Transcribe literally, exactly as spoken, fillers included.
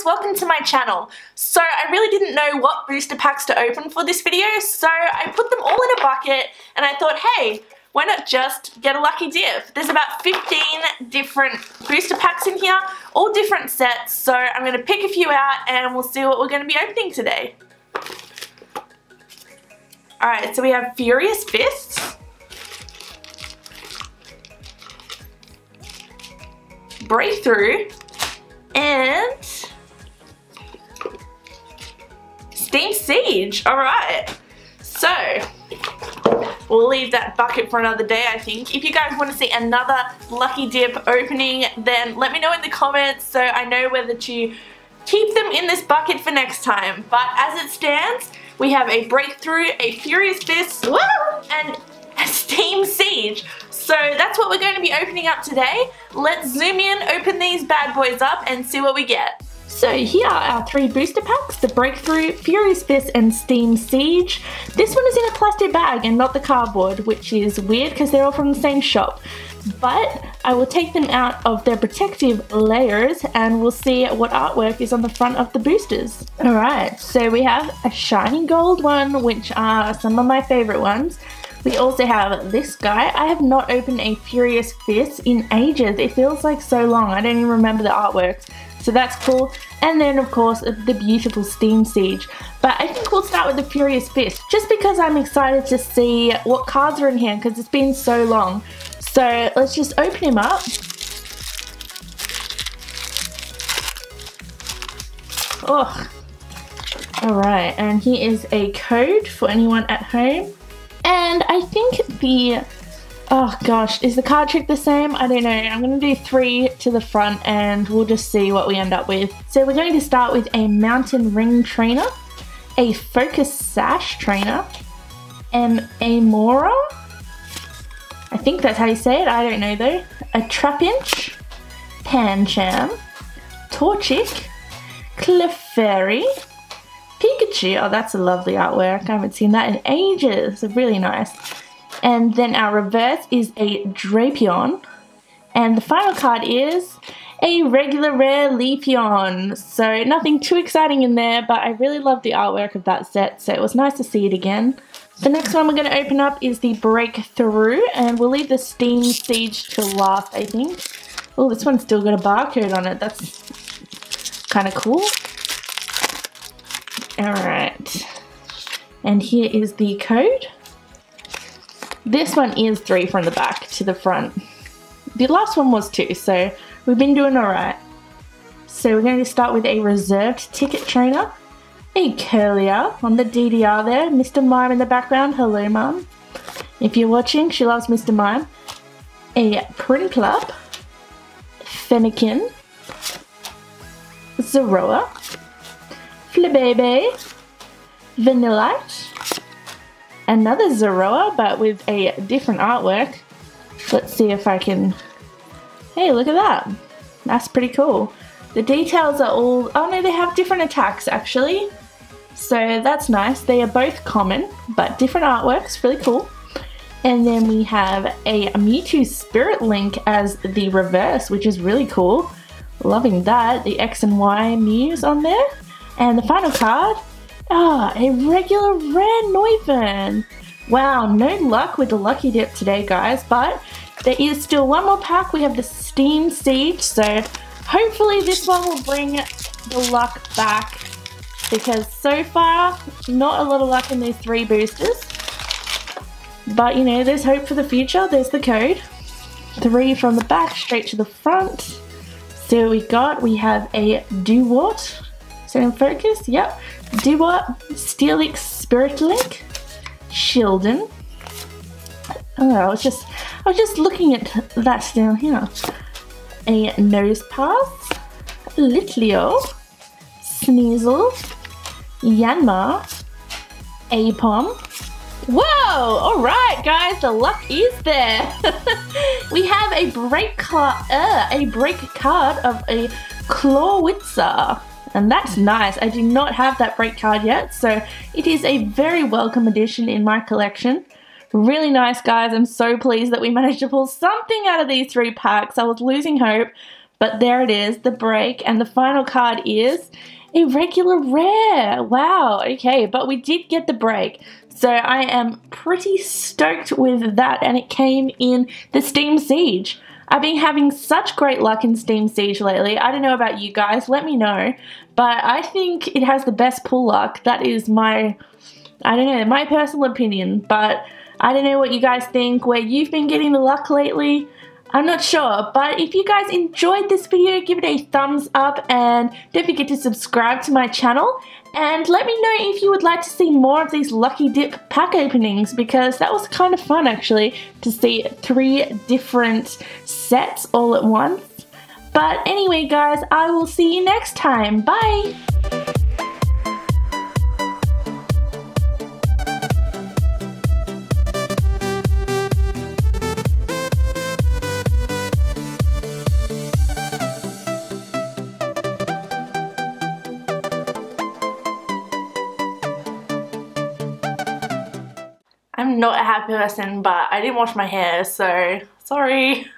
guys, welcome to my channel. So I really didn't know what booster packs to open for this video, so I put them all in a bucket and I thought, hey, why not just get a lucky div? There's about fifteen different booster packs in here, all different sets, so I'm going to pick a few out and we'll see what we're going to be opening today. Alright, so we have Furious Fists, Breakthrough, and Steam Siege. Alright, so we'll leave that bucket for another day, I think. If you guys want to see another lucky dip opening, then let me know in the comments so I know whether to keep them in this bucket for next time. But as it stands, we have a Breakthrough, a Furious Fist, woo, and a Steam Siege. So that's what we're going to be opening up today. Let's zoom in, open these bad boys up and see what we get. So here are our three booster packs, the Breakthrough, Furious Fist and Steam Siege. This one is in a plastic bag and not the cardboard, which is weird because they're all from the same shop. But I will take them out of their protective layers and we'll see what artwork is on the front of the boosters. Alright, so we have a shiny gold one, which are some of my favourite ones. We also have this guy. I have not opened a Furious Fist in ages. It feels like so long. I don't even remember the artwork. So that's cool. And then of course the beautiful Steam Siege. But I think we'll start with the Furious Fist just because I'm excited to see what cards are in here because it's been so long. So let's just open him up. Oh. Alright, and here is a code for anyone at home. And I think the, oh gosh, is the card trick the same? I don't know. I'm going to do three to the front and we'll just see what we end up with. So we're going to start with a Mountain Ring trainer, a Focus Sash trainer, an Amora, I think that's how you say it, I don't know though, a Trapinch, Pancham, Torchic, Clefairy, Pikachu, oh that's a lovely artwork, I haven't seen that in ages, really nice. And then our reverse is a Drapion, and the final card is a regular rare Leapion. So nothing too exciting in there, but I really love the artwork of that set, so it was nice to see it again. The next one we're going to open up is the Breakthrough, and we'll leave the Steam Siege to last, I think. Oh, this one's still got a barcode on it, that's kind of cool. Alright, and here is the code. This one is three from the back to the front. The last one was two, so we've been doing alright. So we're going to start with a Reserved Ticket trainer, a Curlier on the D D R there, Mister Mime in the background, hello Mum. If you're watching, she loves Mister Mime. A Print Club, Fennekin, Zorua, Flabébé, Vanillite, another Zorua but with a different artwork. Let's see if I can, hey look at that, that's pretty cool. The details are all, oh no they have different attacks actually, so that's nice. They are both common but different artworks, really cool. And then we have a Mewtwo Spirit Link as the reverse, which is really cool, loving that, the X and Y Mews on there. And the final card, ah, oh, a regular rare Noivern. Wow, no luck with the lucky dip today guys, but there is still one more pack. We have the Steam Siege, so hopefully this one will bring the luck back because so far, not a lot of luck in these three boosters. But you know, there's hope for the future. There's the code. Three from the back, straight to the front. So we got, we have a Dewott. So in focus, yep. Dewott, Steelix, Spirit Link, Shieldon. Oh, I was just, I was just looking at that down here. A Nosepass, Litleo, Sneasel, Yanma, Apom. Whoa! Alright guys, the luck is there! We have a break card, uh, a break card of a Clawitzer. And that's nice. I do not have that break card yet, so it is a very welcome addition in my collection. Really nice guys, I'm so pleased that we managed to pull something out of these three packs. I was losing hope, But there it is, the break, and the final card is a regular rare. Wow, okay, but we did get the break. So I am pretty stoked with that, and it came in the Steam Siege. I've been having such great luck in Steam Siege lately. I don't know about you guys, let me know. But I think it has the best pull luck. That is my, I don't know, my personal opinion. But I don't know what you guys think, where you've been getting the luck lately. I'm not sure, but if you guys enjoyed this video, give it a thumbs up and don't forget to subscribe to my channel. And let me know if you would like to see more of these Lucky Dip pack openings, because that was kind of fun actually to see three different sets all at once. But anyway guys, I will see you next time. Bye! I'm not a happy person, but I didn't wash my hair, so sorry.